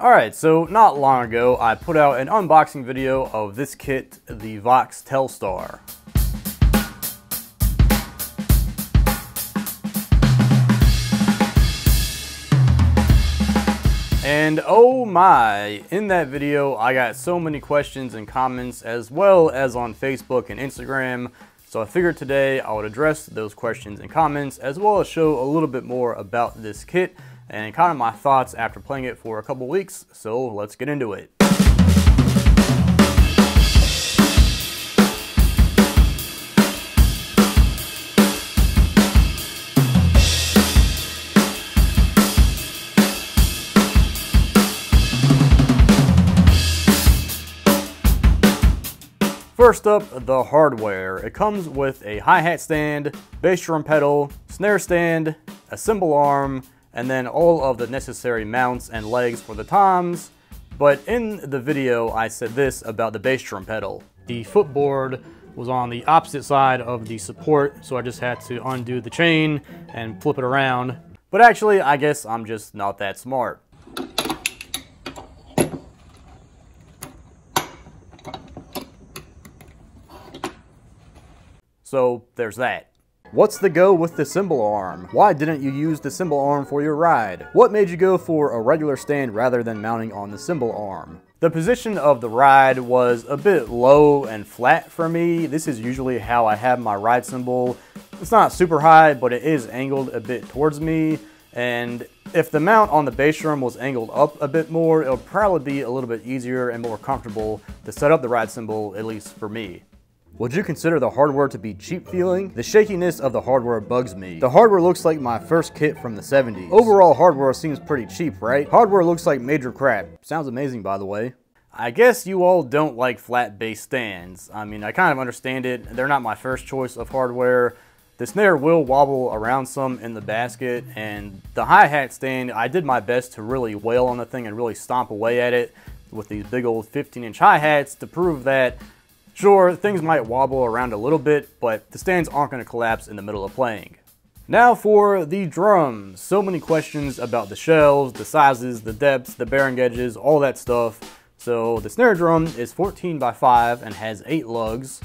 Alright, so not long ago, I put out an unboxing video of this kit, the Vox Telstar. And oh my, in that video, I got so many questions and comments as well as on Facebook and Instagram. So I figured today I would address those questions and comments as well as show a little bit more about this kit and kind of my thoughts after playing it for a couple weeks, so let's get into it. First up, the hardware. It comes with a hi-hat stand, bass drum pedal, snare stand, a cymbal arm, and then all of the necessary mounts and legs for the toms. But in the video, I said this about the bass drum pedal. The footboard was on the opposite side of the support, so I just had to undo the chain and flip it around. But actually, I guess I'm just not that smart. So there's that. What's the go with the cymbal arm? Why didn't you use the cymbal arm for your ride? What made you go for a regular stand rather than mounting on the cymbal arm? The position of the ride was a bit low and flat for me. This is usually how I have my ride cymbal. It's not super high, but it is angled a bit towards me. And if the mount on the bass drum was angled up a bit more, it would probably be a little bit easier and more comfortable to set up the ride cymbal, at least for me. Would you consider the hardware to be cheap feeling? The shakiness of the hardware bugs me. The hardware looks like my first kit from the 70s. Overall hardware seems pretty cheap, right? Hardware looks like major crap. Sounds amazing, by the way. I guess you all don't like flat bass stands. I mean, I kind of understand it. They're not my first choice of hardware. The snare will wobble around some in the basket, and the hi-hat stand, I did my best to really wail on the thing and really stomp away at it with these big old 15-inch hi-hats to prove that sure, things might wobble around a little bit, but the stands aren't going to collapse in the middle of playing. Now for the drums. So many questions about the shells, the sizes, the depths, the bearing edges, all that stuff. So the snare drum is 14x5 and has 8 lugs.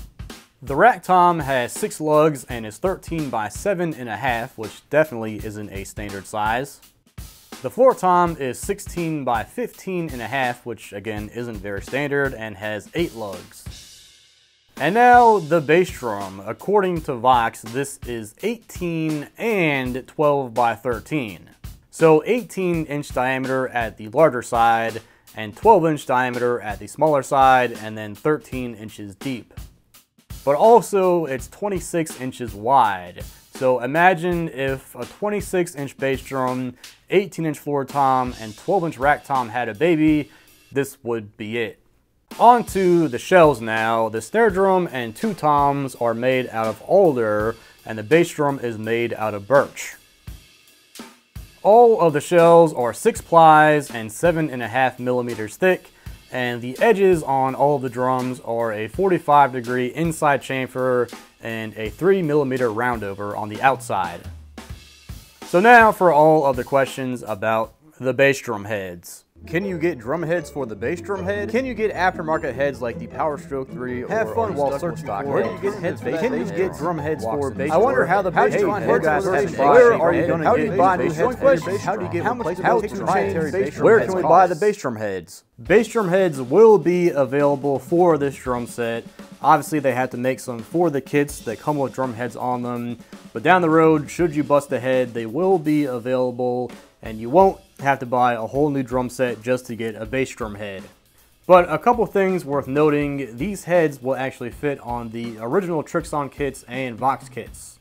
The rack tom has 6 lugs and is 13x7.5, which definitely isn't a standard size. The floor tom is 16x15.5, which again isn't very standard and has 8 lugs. And now the bass drum. According to Vox, this is 18 and 12x13. So 18-inch diameter at the larger side and 12-inch diameter at the smaller side and then 13 inches deep. But also it's 26 inches wide. So imagine if a 26-inch bass drum, 18-inch floor tom, and 12-inch rack tom had a baby, this would be it. On to the shells now. The snare drum and 2 toms are made out of alder, and the bass drum is made out of birch. All of the shells are 6 plies and 7.5 millimeters thick, and the edges on all of the drums are a 45-degree inside chamfer and a 3 millimeter roundover on the outside. So now for all of the questions about the bass drum heads. Can you get drum heads for the bass drum head? Can you get aftermarket heads like the Power Stroke 3 or have fun while searching for? Where do you get heads? Can you get drum heads for bass drum? I wonder how the bass drum head guys have been. Where are you going to get bass drum heads? How do you get proprietary bass drum heads? Where can we buy the bass drum heads? Bass drum heads will be available for this drum set. Obviously, they have to make some for the kits that come with drum heads on them. But down the road, should you bust a head, they will be available, and you won't have to buy a whole new drum set just to get a bass drum head. But a couple things worth noting, these heads will actually fit on the original Trixon kits and Vox kits.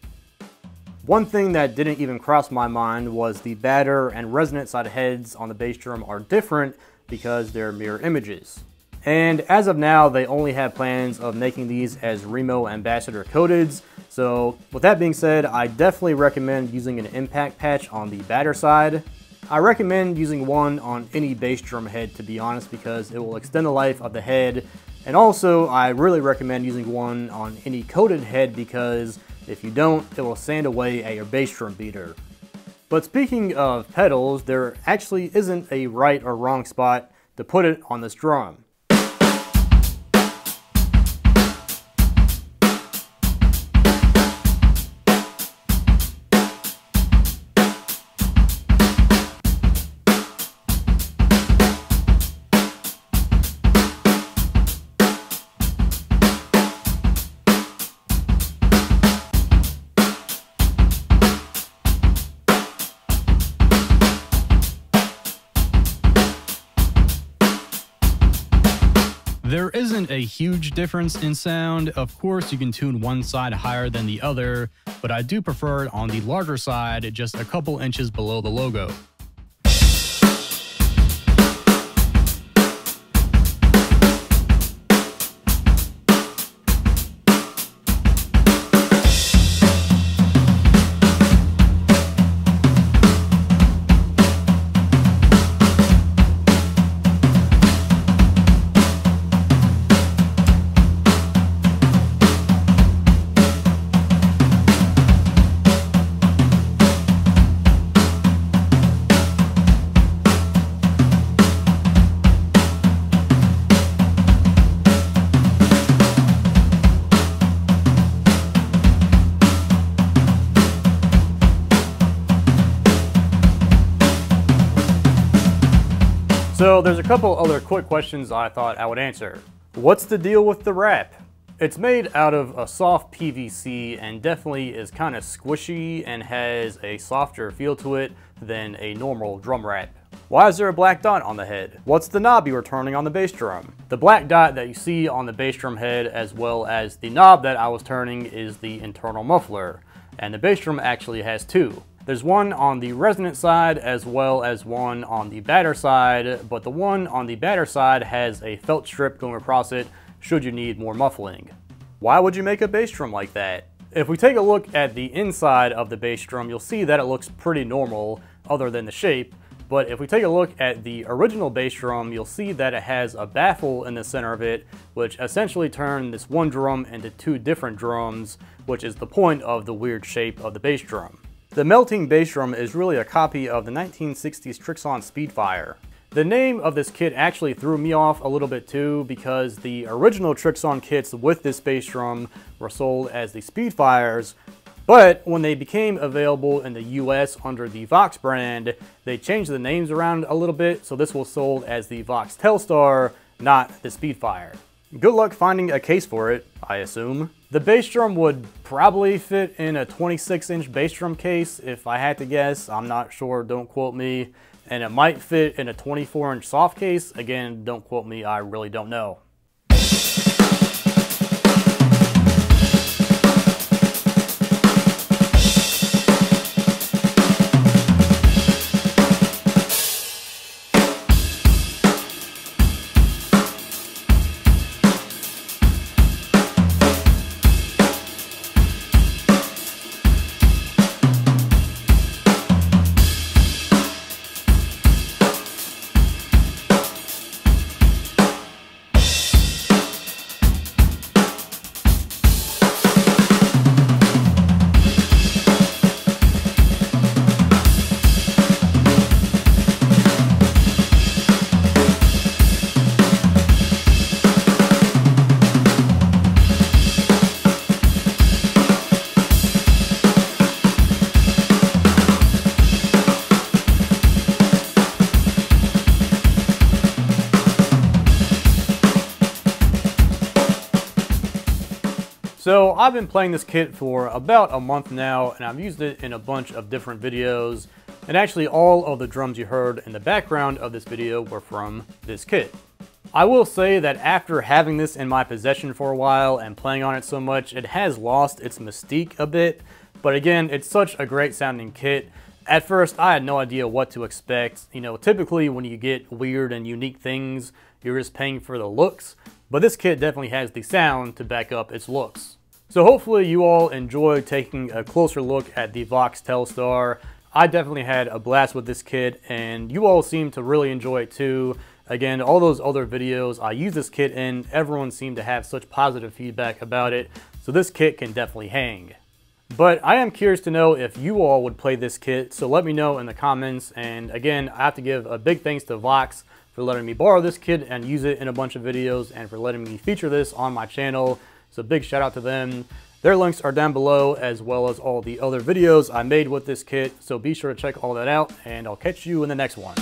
One thing that didn't even cross my mind was the batter and resonant side heads on the bass drum are different because they're mirror images. And as of now, they only have plans of making these as Remo Ambassador coateds. So with that being said, I definitely recommend using an impact patch on the batter side. I recommend using one on any bass drum head, to be honest, because it will extend the life of the head. And also, I really recommend using one on any coated head because if you don't, it will sand away at your bass drum beater. But speaking of pedals, there actually isn't a right or wrong spot to put it on this drum. There isn't a huge difference in sound. Of course, you can tune one side higher than the other, but I do prefer it on the larger side, just a couple inches below the logo. So there's a couple other quick questions I thought I would answer. What's the deal with the wrap? It's made out of a soft PVC and definitely is kind of squishy and has a softer feel to it than a normal drum wrap. Why is there a black dot on the head? What's the knob you were turning on the bass drum? The black dot that you see on the bass drum head as well as the knob that I was turning is the internal muffler, and the bass drum actually has two. There's one on the resonant side as well as one on the batter side, but the one on the batter side has a felt strip going across it should you need more muffling. Why would you make a bass drum like that? If we take a look at the inside of the bass drum, you'll see that it looks pretty normal other than the shape, but if we take a look at the original bass drum, you'll see that it has a baffle in the center of it, which essentially turned this one drum into two different drums, which is the point of the weird shape of the bass drum. The melting bass drum is really a copy of the 1960s Trixon Speedfire. The name of this kit actually threw me off a little bit too, because the original Trixon kits with this bass drum were sold as the Speedfires, but when they became available in the US under the Vox brand, they changed the names around a little bit, so this was sold as the Vox Telstar, not the Speedfire. Good luck finding a case for it, I assume. The bass drum would probably fit in a 26-inch bass drum case if I had to guess. I'm not sure, don't quote me. And it might fit in a 24-inch soft case. Again, don't quote me, I really don't know. So I've been playing this kit for about a month now, and I've used it in a bunch of different videos, and actually all of the drums you heard in the background of this video were from this kit. I will say that after having this in my possession for a while and playing on it so much, it has lost its mystique a bit, but again, it's such a great sounding kit. At first, I had no idea what to expect. You know, typically when you get weird and unique things, you're just paying for the looks, but this kit definitely has the sound to back up its looks. So hopefully you all enjoyed taking a closer look at the Vox Telstar. I definitely had a blast with this kit, and you all seem to really enjoy it too. Again, all those other videos I use this kit in, everyone seemed to have such positive feedback about it, so this kit can definitely hang. But I am curious to know if you all would play this kit, so let me know in the comments. And again, I have to give a big thanks to Vox for letting me borrow this kit and use it in a bunch of videos and for letting me feature this on my channel. So big shout out to them. Their links are down below, as well as all the other videos I made with this kit. So be sure to check all that out, and I'll catch you in the next one.